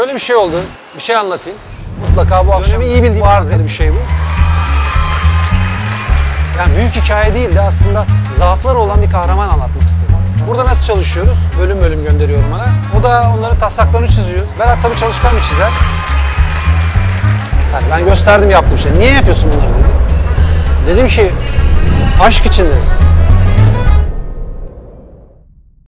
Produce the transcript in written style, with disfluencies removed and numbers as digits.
Şöyle bir şey oldu, bir şey anlatayım. Mutlaka bu akşam iyi bildiğim vardı bir şey bu. Yani büyük hikaye değil de aslında zaafları olan bir kahraman anlatmak istedim. Burada nasıl çalışıyoruz? Bölüm bölüm gönderiyorum ona. O da onların taslaklarını çiziyor. Berat tabii çalışkan bir çizer. Yani ben gösterdim yaptığım şey. Niye yapıyorsun bunları dedi. Dedim ki aşk için dedim.